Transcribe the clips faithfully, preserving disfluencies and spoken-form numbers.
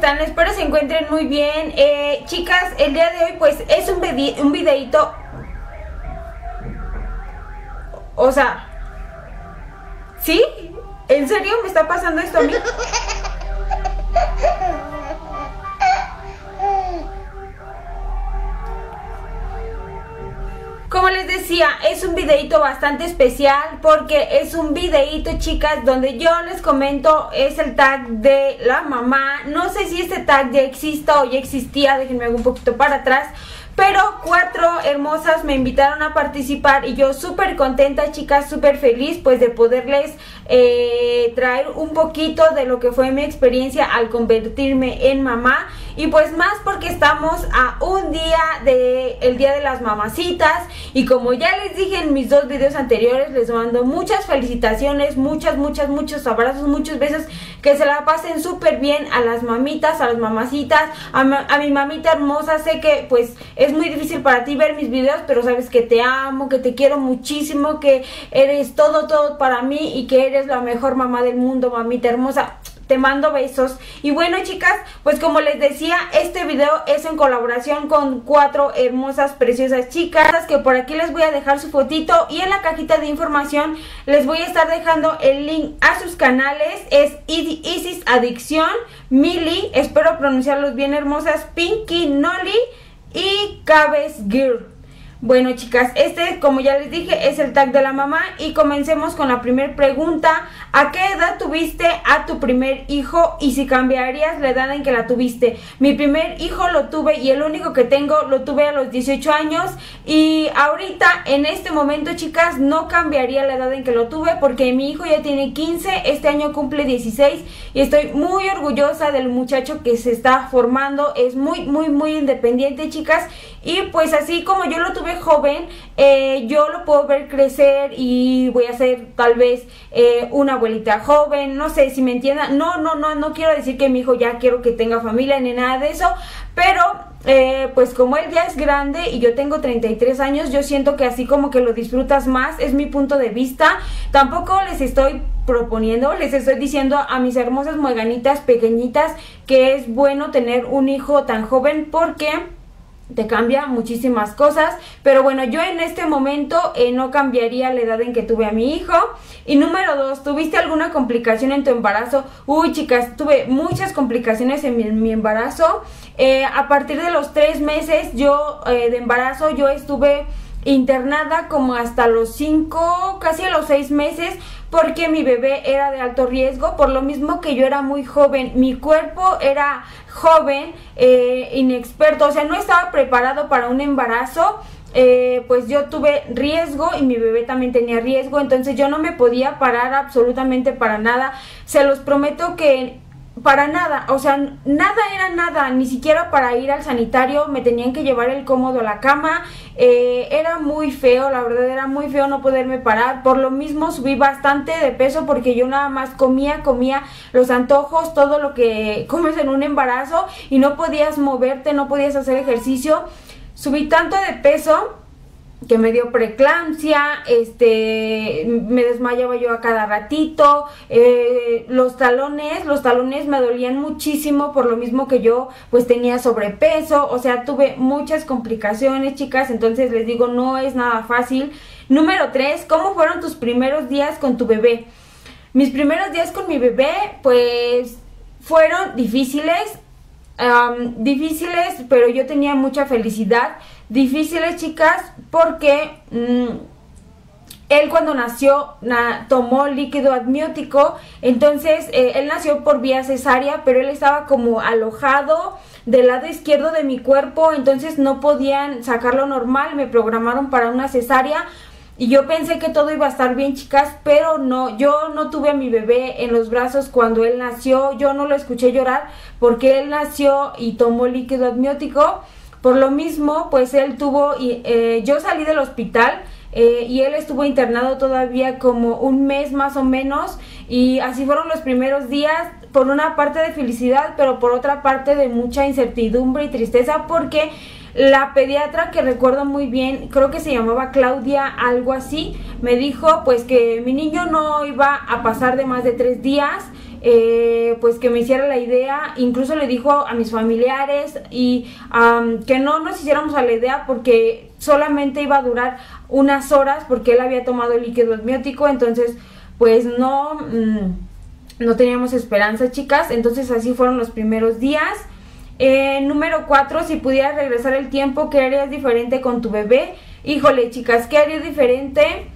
están? Espero se encuentren muy bien. eh, Chicas, el día de hoy pues es un, un videito. O sea, ¿sí? ¿En serio me está pasando esto a mí? Como les decía, es un videito bastante especial porque es un videito, chicas, donde yo les comento, es el tag de la mamá. No sé si este tag ya exista o ya existía, déjenme un poquito para atrás. Pero cuatro hermosas me invitaron a participar y yo súper contenta, chicas, súper feliz pues de poderles eh, traer un poquito de lo que fue mi experiencia al convertirme en mamá. Y pues más porque estamos a un día de el Día de las Mamacitas. Y como ya les dije en mis dos videos anteriores, les mando muchas felicitaciones, muchas, muchas, muchos abrazos, muchos besos. Que se la pasen súper bien a las mamitas, a las mamacitas, a, ma a mi mamita hermosa. Sé que pues es Es muy difícil para ti ver mis videos, pero sabes que te amo, que te quiero muchísimo, que eres todo, todo para mí y que eres la mejor mamá del mundo, mamita hermosa. Te mando besos. Y bueno, chicas, pues como les decía, este video es en colaboración con cuatro hermosas, preciosas chicas, que por aquí les voy a dejar su fotito y en la cajita de información les voy a estar dejando el link a sus canales. Es It Isis Adicción, Milly, espero pronunciarlos bien, hermosas, Pinky Noli y Caves Girls. Bueno, chicas, este, como ya les dije, es el tag de la mamá. Y comencemos con la primera pregunta. ¿A qué edad tuviste a tu primer hijo? Y si cambiarías la edad en que la tuviste. Mi primer hijo lo tuve, y el único que tengo, lo tuve a los dieciocho años. Y ahorita, en este momento, chicas, no cambiaría la edad en que lo tuve, porque mi hijo ya tiene quince, este año cumple dieciséis, y estoy muy orgullosa del muchacho que se está formando. Es muy, muy, muy independiente, chicas. Y pues así como yo lo tuve joven, eh, yo lo puedo ver crecer y voy a ser tal vez eh, una abuelita joven, no sé si me entiendan. No, no, no, no quiero decir que mi hijo ya quiero que tenga familia ni nada de eso, pero eh, pues como él ya es grande y yo tengo treinta y tres años, yo siento que así como que lo disfrutas más, es mi punto de vista. Tampoco les estoy proponiendo, les estoy diciendo a mis hermosas mueganitas pequeñitas que es bueno tener un hijo tan joven porque te cambia muchísimas cosas. Pero bueno, yo en este momento eh, no cambiaría la edad en que tuve a mi hijo. Y número dos, ¿tuviste alguna complicación en tu embarazo? Uy, chicas, tuve muchas complicaciones en mi, en mi embarazo. eh, A partir de los tres meses yo eh, de embarazo, yo estuve internada como hasta los cinco, casi a los seis meses, porque mi bebé era de alto riesgo, por lo mismo que yo era muy joven, mi cuerpo era joven, eh, inexperto, o sea, no estaba preparado para un embarazo. Eh, pues yo tuve riesgo y mi bebé también tenía riesgo, entonces yo no me podía parar absolutamente para nada, se los prometo que para nada, o sea, nada era nada, ni siquiera para ir al sanitario me tenían que llevar el cómodo a la cama. eh, Era muy feo, la verdad era muy feo no poderme parar. Por lo mismo subí bastante de peso porque yo nada más comía, comía los antojos, todo lo que comes en un embarazo, y no podías moverte, no podías hacer ejercicio. Subí tanto de peso que me dio preeclampsia, este, me desmayaba yo a cada ratito. eh, los talones, los talones me dolían muchísimo por lo mismo que yo pues tenía sobrepeso, o sea, tuve muchas complicaciones, chicas, entonces les digo, no es nada fácil. Número tres, ¿cómo fueron tus primeros días con tu bebé? Mis primeros días con mi bebé pues fueron difíciles, um, difíciles, pero yo tenía mucha felicidad. Difíciles, chicas, porque mmm, él cuando nació na, tomó líquido amniótico, entonces eh, él nació por vía cesárea, pero él estaba como alojado del lado izquierdo de mi cuerpo, entonces no podían sacarlo normal, me programaron para una cesárea. Y yo pensé que todo iba a estar bien, chicas, pero no, yo no tuve a mi bebé en los brazos cuando él nació, yo no lo escuché llorar porque él nació y tomó líquido amniótico. Por lo mismo, pues él tuvo, y eh, yo salí del hospital eh, y él estuvo internado todavía como un mes más o menos. Y así fueron los primeros días, por una parte de felicidad, pero por otra parte de mucha incertidumbre y tristeza, porque La pediatra, que recuerdo muy bien, creo que se llamaba Claudia, algo así, me dijo pues que mi niño no iba a pasar de más de tres días, eh, pues que me hiciera la idea. Incluso le dijo a mis familiares y um, que no nos hiciéramos a la idea porque solamente iba a durar unas horas porque él había tomado el líquido amniótico. Entonces pues no, mmm, no teníamos esperanza, chicas. Entonces así fueron los primeros días. Eh, número cuatro, si pudieras regresar el tiempo, ¿qué harías diferente con tu bebé? Híjole, chicas, ¿qué harías diferente?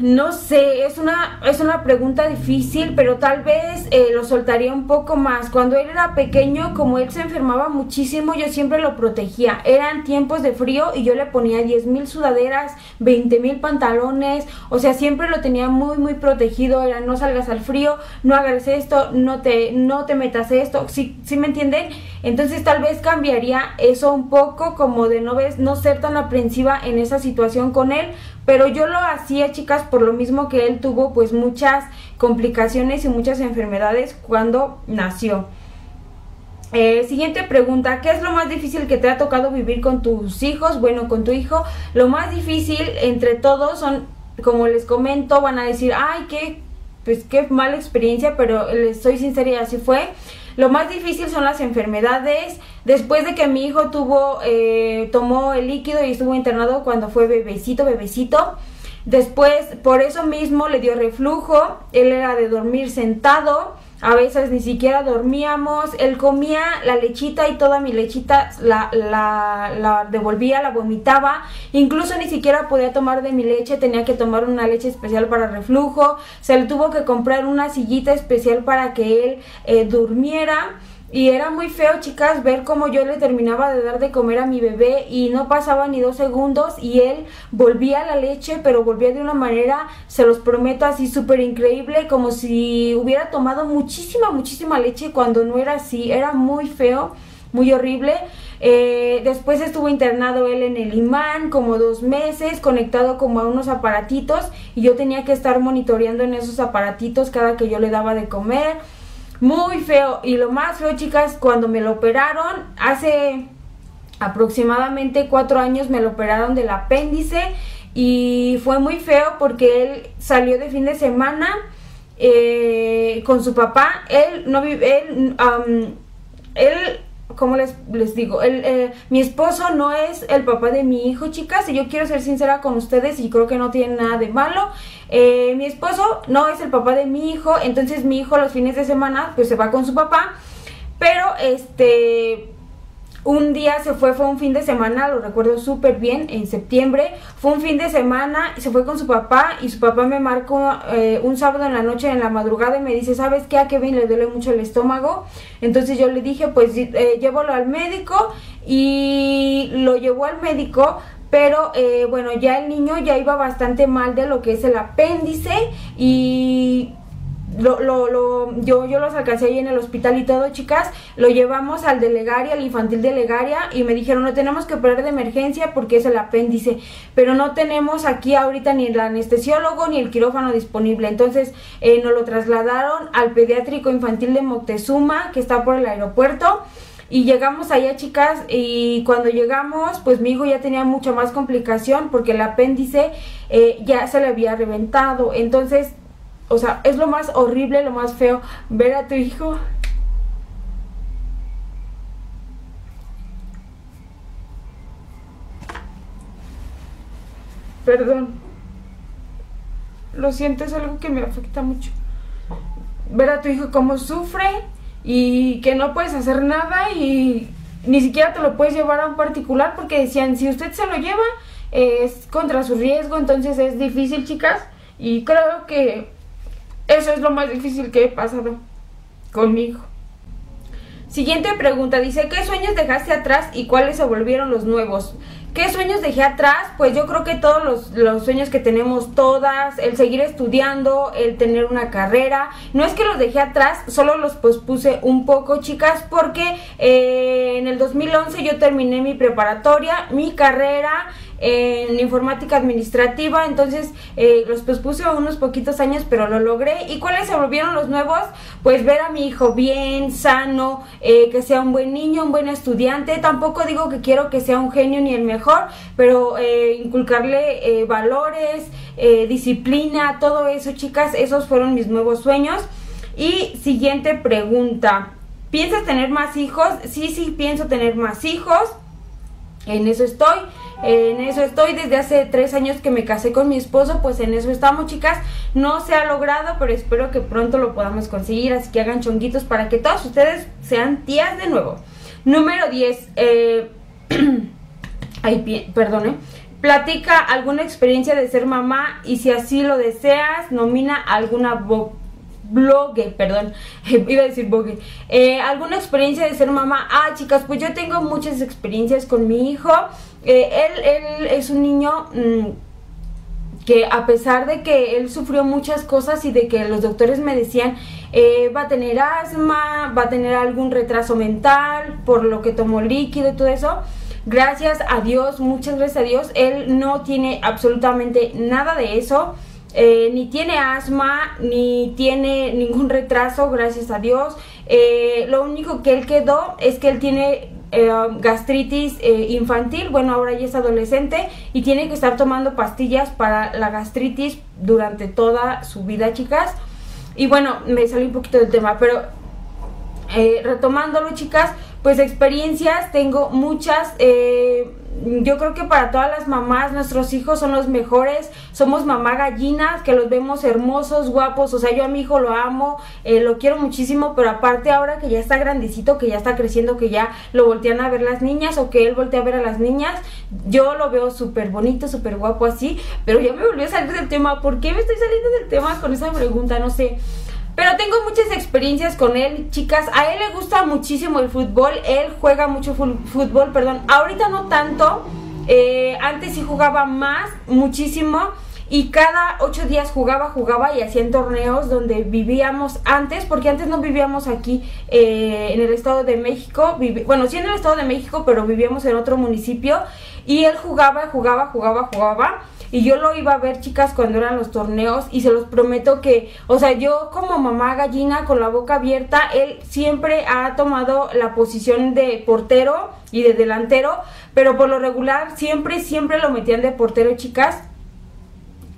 No sé, es una, es una pregunta difícil, pero tal vez eh, lo soltaría un poco más. Cuando él era pequeño, como él se enfermaba muchísimo, yo siempre lo protegía. Eran tiempos de frío y yo le ponía diez mil sudaderas, veinte mil pantalones. O sea, siempre lo tenía muy, muy protegido. Era no salgas al frío, no hagas esto, no te, no te metas esto. ¿Sí, sí me entienden? Entonces tal vez cambiaría eso un poco, como de no, ves, no ser tan aprensiva en esa situación con él. Pero yo lo hacía, chicas, por lo mismo que él tuvo pues muchas complicaciones y muchas enfermedades cuando nació. Eh, siguiente pregunta, ¿qué es lo más difícil que te ha tocado vivir con tus hijos? Bueno, con tu hijo, lo más difícil entre todos son, como les comento, van a decir, ay, qué, pues, qué mala experiencia, pero les soy sincera y así fue. Lo más difícil son las enfermedades. Después de que mi hijo tuvo, eh, tomó el líquido y estuvo internado cuando fue bebecito, bebecito. Después, por eso mismo le dio reflujo. Él era de dormir sentado. A veces ni siquiera dormíamos. Él comía la lechita y toda mi lechita la, la, la devolvía, la vomitaba. Incluso ni siquiera podía tomar de mi leche. Tenía que tomar una leche especial para reflujo. Se le tuvo que comprar una sillita especial para que él eh, durmiera. Y era muy feo, chicas, ver cómo yo le terminaba de dar de comer a mi bebé y no pasaba ni dos segundos y él volvía la leche, pero volvía de una manera, se los prometo, así súper increíble, como si hubiera tomado muchísima, muchísima leche cuando no era así. Era muy feo, muy horrible. Eh, después estuvo internado él en el IMAN como dos meses, conectado como a unos aparatitos, y yo tenía que estar monitoreando en esos aparatitos cada que yo le daba de comer. Muy feo. Y lo más feo, chicas, cuando me lo operaron, hace aproximadamente cuatro años me lo operaron del apéndice y fue muy feo porque él salió de fin de semana eh, con su papá. Él no vive, él, um, él, ¿cómo les, les digo? Él, eh, mi esposo no es el papá de mi hijo, chicas, y yo quiero ser sincera con ustedes y creo que no tiene nada de malo. Eh, mi esposo no es el papá de mi hijo, entonces mi hijo los fines de semana pues se va con su papá, pero este, un día se fue, fue un fin de semana, lo recuerdo súper bien, en septiembre, fue un fin de semana, se fue con su papá y su papá me marcó eh, un sábado en la noche, en la madrugada, y me dice, ¿sabes qué? A Kevin le duele mucho el estómago. Entonces yo le dije, pues eh, llévalo al médico, y lo llevó al médico. Pero eh, bueno, ya el niño ya iba bastante mal de lo que es el apéndice y lo, lo, lo, yo, yo los alcancé ahí en el hospital y todo, chicas. Lo llevamos al de Legaria, al infantil de Legaria, y me dijeron, no tenemos que operar de emergencia porque es el apéndice, pero no tenemos aquí ahorita ni el anestesiólogo ni el quirófano disponible. Entonces eh, nos lo trasladaron al pediátrico infantil de Moctezuma, que está por el aeropuerto. Y llegamos allá, chicas, y cuando llegamos, pues mi hijo ya tenía mucha más complicación porque el apéndice eh, ya se le había reventado. Entonces, o sea, es lo más horrible, lo más feo, ver a tu hijo. Perdón. Lo siento, es algo que me afecta mucho. Ver a tu hijo cómo sufre. Y que no puedes hacer nada y ni siquiera te lo puedes llevar a un particular porque decían, si usted se lo lleva es contra su riesgo. Entonces es difícil, chicas, y creo que eso es lo más difícil que he pasado conmigo. Siguiente pregunta, dice, ¿qué sueños dejaste atrás y cuáles se volvieron los nuevos? ¿Qué sueños dejé atrás? Pues yo creo que todos los, los sueños que tenemos todas, el seguir estudiando, el tener una carrera, no es que los dejé atrás, solo los pospuse un poco, chicas, porque eh, en el dos mil once yo terminé mi preparatoria, mi carrera, en informática administrativa, entonces eh, los pospuse unos poquitos años, pero lo logré. ¿Y cuáles se volvieron los nuevos? Pues ver a mi hijo bien, sano, eh, que sea un buen niño, un buen estudiante. Tampoco digo que quiero que sea un genio ni el mejor, pero eh, inculcarle eh, valores, eh, disciplina, todo eso, chicas. Esos fueron mis nuevos sueños. Y siguiente pregunta, ¿piensas tener más hijos? Sí, sí, pienso tener más hijos. En eso estoy, en eso estoy desde hace tres años que me casé con mi esposo, pues en eso estamos, chicas. No se ha logrado, pero espero que pronto lo podamos conseguir, así que hagan chonguitos para que todos ustedes sean tías de nuevo. Número diez, eh, ay, perdón, eh. Platica alguna experiencia de ser mamá y si así lo deseas, nomina alguna boca. Blogue, perdón, iba a decir blogue. Eh, ¿Alguna experiencia de ser mamá? Ah, chicas, pues yo tengo muchas experiencias con mi hijo. Eh, él, él es un niño mmm, que a pesar de que él sufrió muchas cosas y de que los doctores me decían eh, va a tener asma, va a tener algún retraso mental por lo que tomó líquido y todo eso, gracias a Dios, muchas gracias a Dios, él no tiene absolutamente nada de eso. Eh, ni tiene asma, ni tiene ningún retraso, gracias a Dios. Eh, lo único que él quedó es que él tiene eh, gastritis eh, infantil, bueno, ahora ya es adolescente, y tiene que estar tomando pastillas para la gastritis durante toda su vida, chicas. Y bueno, me salí un poquito del tema, pero eh, retomándolo, chicas, pues experiencias tengo muchas. eh, Yo creo que para todas las mamás, nuestros hijos son los mejores. Somos mamá gallinas, que los vemos hermosos, guapos. O sea, yo a mi hijo lo amo, eh, lo quiero muchísimo. Pero aparte ahora que ya está grandecito, que ya está creciendo, que ya lo voltean a ver las niñas, o que él voltea a ver a las niñas, yo lo veo súper bonito, súper guapo así. Pero ya me volví a salir del tema. ¿Por qué me estoy saliendo del tema con esa pregunta? No sé. Pero tengo muchas experiencias con él, chicas. A él le gusta muchísimo el fútbol. Él juega mucho fútbol, perdón. Ahorita no tanto. Eh, antes sí jugaba más, muchísimo. Y cada ocho días jugaba, jugaba y hacían torneos donde vivíamos antes. Porque antes no vivíamos aquí eh, en el Estado de México. Vivi- bueno, sí en el Estado de México, pero vivíamos en otro municipio. Y él jugaba, jugaba, jugaba, jugaba. Y yo lo iba a ver, chicas, cuando eran los torneos, y se los prometo que, o sea, yo como mamá gallina con la boca abierta, él siempre ha tomado la posición de portero y de delantero, pero por lo regular siempre, siempre lo metían de portero, chicas.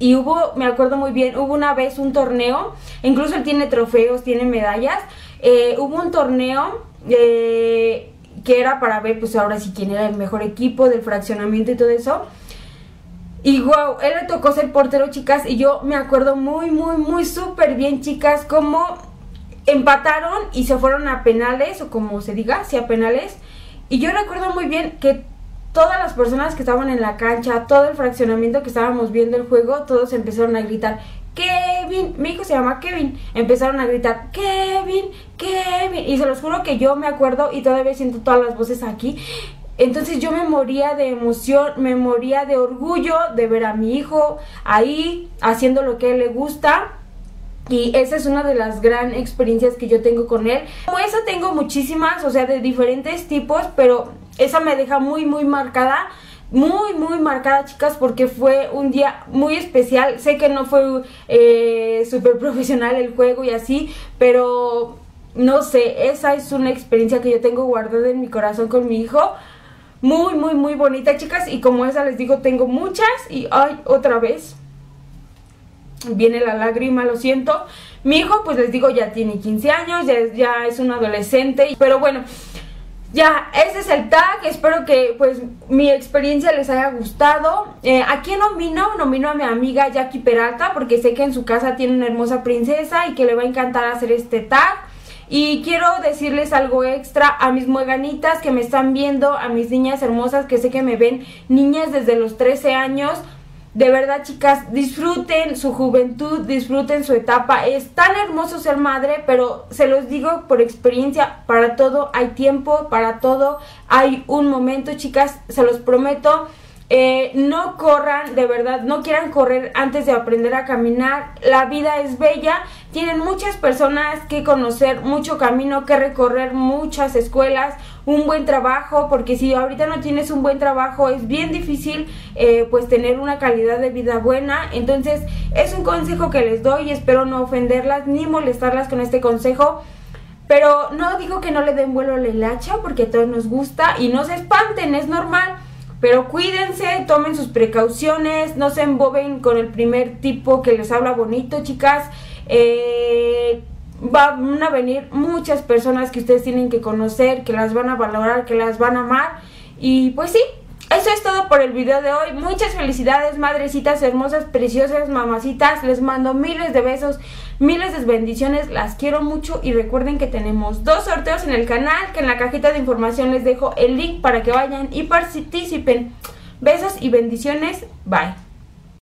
Y hubo, me acuerdo muy bien, hubo una vez un torneo, incluso él tiene trofeos, tiene medallas, eh, hubo un torneo eh, que era para ver, pues ahora sí, quién era el mejor equipo del fraccionamiento y todo eso. Y wow, él le tocó ser portero, chicas, y yo me acuerdo muy, muy, muy súper bien, chicas, como empataron y se fueron a penales, o como se diga, sí, a penales. Y yo recuerdo muy bien que todas las personas que estaban en la cancha, todo el fraccionamiento que estábamos viendo el juego, todos empezaron a gritar, Kevin, mi hijo se llama Kevin, empezaron a gritar, Kevin, Kevin, y se los juro que yo me acuerdo y todavía siento todas las voces aquí. Entonces yo me moría de emoción, me moría de orgullo de ver a mi hijo ahí haciendo lo que a él le gusta. Y esa es una de las gran experiencias que yo tengo con él. Como esa tengo muchísimas, o sea, de diferentes tipos, pero esa me deja muy, muy marcada. Muy, muy marcada, chicas, porque fue un día muy especial. Sé que no fue eh, súper profesional el juego y así, pero no sé, esa es una experiencia que yo tengo guardada en mi corazón con mi hijo. Muy, muy, muy bonita, chicas. Y como esa les digo, tengo muchas. Y ay, otra vez viene la lágrima, lo siento. Mi hijo, pues les digo, ya tiene quince años, ya es, ya es un adolescente. Pero bueno, ya, ese es el tag. Espero que pues mi experiencia les haya gustado. Eh, ¿A quién nomino? Nomino a mi amiga Jackie Peralta, porque sé que en su casa tiene una hermosa princesa y que le va a encantar hacer este tag. Y quiero decirles algo extra a mis mueganitas que me están viendo, a mis niñas hermosas que sé que me ven, niñas desde los trece años. De verdad, chicas, disfruten su juventud, disfruten su etapa. Es tan hermoso ser madre, pero se los digo por experiencia, para todo hay tiempo, para todo hay un momento, chicas, se los prometo. Eh, no corran, de verdad, no quieran correr antes de aprender a caminar. La vida es bella, tienen muchas personas que conocer, mucho camino que recorrer, muchas escuelas, un buen trabajo, porque si ahorita no tienes un buen trabajo es bien difícil eh, pues tener una calidad de vida buena. Entonces es un consejo que les doy y espero no ofenderlas ni molestarlas con este consejo. Pero no digo que no le den vuelo a la hilacha, porque a todos nos gusta, y no se espanten, es normal. Pero cuídense, tomen sus precauciones, no se emboben con el primer tipo que les habla bonito, chicas. Eh, van a venir muchas personas que ustedes tienen que conocer, que las van a valorar, que las van a amar. Y pues sí, eso es todo por el video de hoy. Muchas felicidades, madrecitas hermosas, preciosas, mamacitas. Les mando miles de besos, miles de bendiciones, las quiero mucho. Y recuerden que tenemos dos sorteos en el canal, que en la cajita de información les dejo el link para que vayan y participen. Besos y bendiciones, bye.